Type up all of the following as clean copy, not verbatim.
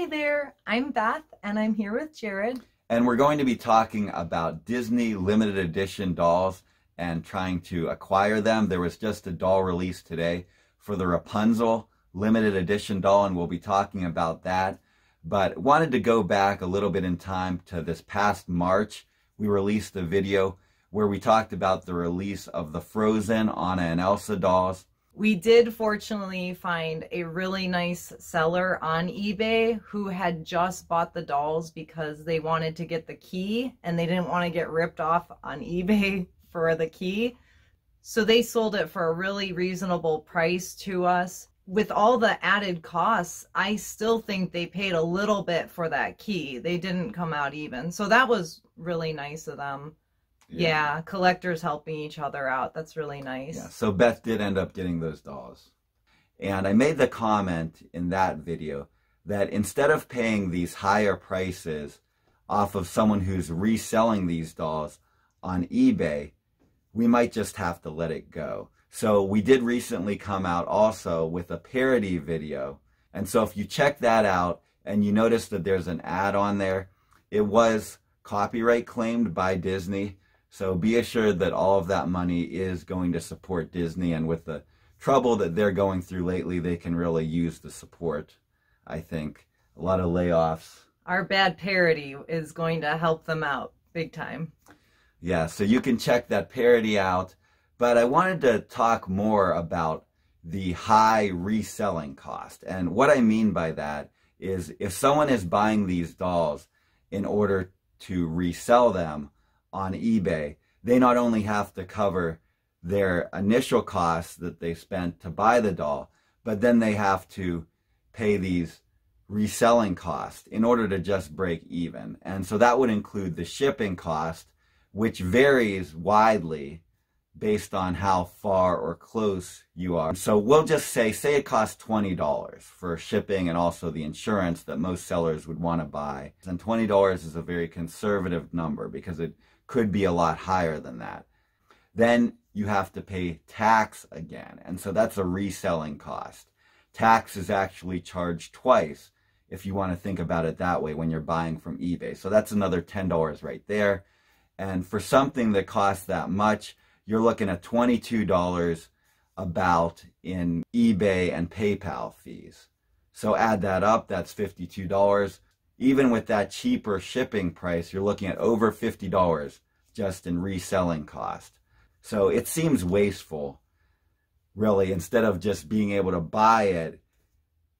Hi there, I'm Beth and I'm here with Jared. And we're going to be talking about Disney limited edition dolls and trying to acquire them. There was just a doll release today for the Rapunzel limited edition doll, and we'll be talking about that. But wanted to go back a little bit in time to this past March. We released a video where we talked about the release of the Frozen Anna and Elsa dolls. We did fortunately find a really nice seller on eBay who had just bought the dolls because they wanted to get the key and they didn't want to get ripped off on eBay for the key. So they sold it for a really reasonable price to us. With all the added costs, I still think they paid a little bit for that key. They didn't come out even. So that was really nice of them. Yeah, collectors helping each other out. That's really nice. Yeah, so Beth did end up getting those dolls. And I made the comment in that video that instead of paying these higher prices off of someone who's reselling these dolls on eBay, we might just have to let it go. So we did recently come out also with a parody video. And so if you check that out and you notice that there's an ad on there, it was copyright claimed by Disney. So be assured that all of that money is going to support Disney, and with the trouble that they're going through lately, they can really use the support, I think. A lot of layoffs. Our bad parody is going to help them out big time. Yeah, so you can check that parody out. But I wanted to talk more about the high reselling cost. And what I mean by that is if someone is buying these dolls in order to resell them on eBay, they not only have to cover their initial costs that they spent to buy the doll, but then they have to pay these reselling costs in order to just break even. And so that would include the shipping cost, which varies widely based on how far or close you are. So we'll just say it costs $20 for shipping and also the insurance that most sellers would want to buy. And $20 is a very conservative number because it could be a lot higher than that. Then you have to pay tax again. And so that's a reselling cost. Tax is actually charged twice if you want to think about it that way when you're buying from eBay. So that's another $10 right there. And for something that costs that much, you're looking at $22 about in eBay and PayPal fees. So add that up, that's $52. Even with that cheaper shipping price, you're looking at over $50 just in reselling cost. So it seems wasteful, really. Instead of just being able to buy it,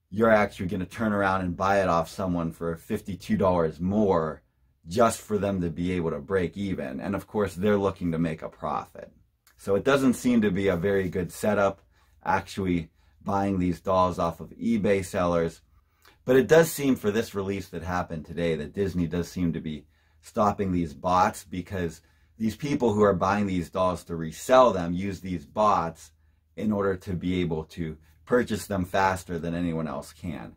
you're actually going to turn around and buy it off someone for $52 more just for them to be able to break even. And of course, they're looking to make a profit. So it doesn't seem to be a very good setup, actually buying these dolls off of eBay sellers. But it does seem for this release that happened today that Disney does seem to be stopping these bots, because these people who are buying these dolls to resell them use these bots in order to be able to purchase them faster than anyone else can.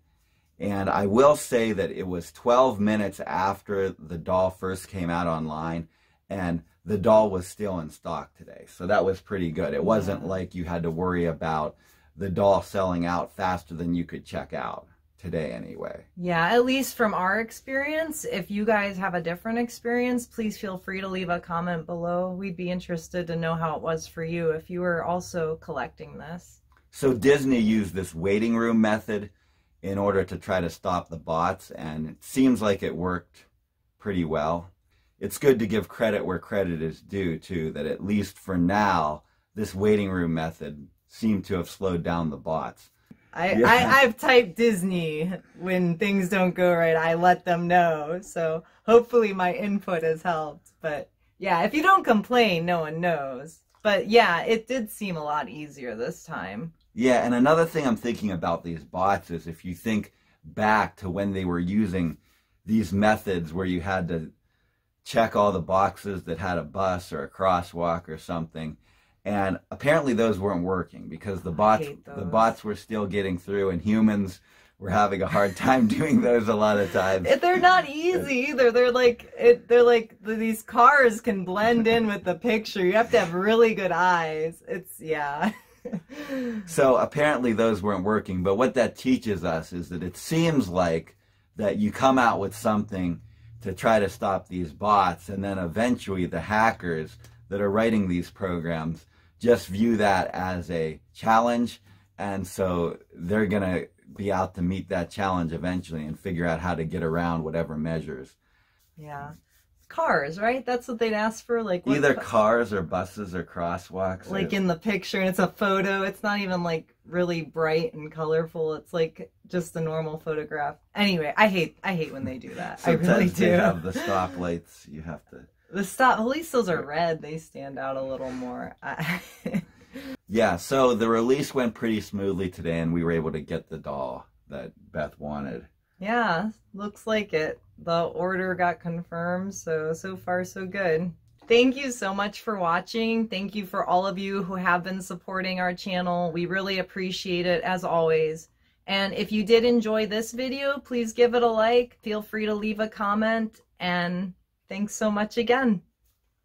And I will say that it was 12 minutes after the doll first came out online, and the doll was still in stock today. So that was pretty good. It wasn't like you had to worry about the doll selling out faster than you could check out today anyway. Yeah, at least from our experience. If you guys have a different experience, please feel free to leave a comment below. We'd be interested to know how it was for you if you were also collecting this. So Disney used this waiting room method in order to try to stop the bots, and it seems like it worked pretty well. It's good to give credit where credit is due, too, that at least for now, this waiting room method seemed to have slowed down the bots. I've typed Disney when things don't go right. I let them know, so hopefully my input has helped. But yeah, if you don't complain, no one knows. But yeah, it did seem a lot easier this time. Yeah, and another thing I'm thinking about these bots is if you think back to when they were using these methods where you had to check all the boxes that had a bus or a crosswalk or something, and apparently those weren't working because the bots were still getting through, and humans were having a hard time doing those a lot of times. They're not easy either. They're like these cars can blend in with the picture. You have to have really good eyes. Yeah. So apparently those weren't working, but what that teaches us is that it seems like that you come out with something to try to stop these bots, and then eventually the hackers that are writing these programs just view that as a challenge, and so they're gonna be out to meet that challenge eventually and figure out how to get around whatever measures. Yeah. Cars, right? That's what they'd ask for, like either cars or buses or crosswalks, like in the picture, and it's a photo. It's not even like really bright and colorful. It's like just a normal photograph. Anyway, I hate when they do that. Sometimes I really do. They have the stop lights. You have to. At least those are red. They stand out a little more. Yeah. So the release went pretty smoothly today, and we were able to get the doll that Beth wanted. Yeah, looks like it. The order got confirmed, so far so good. Thank you so much for watching. Thank you for all of you who have been supporting our channel. We really appreciate it, as always. And if you did enjoy this video, please give it a like. Feel free to leave a comment. And thanks so much again.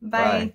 Bye. Bye.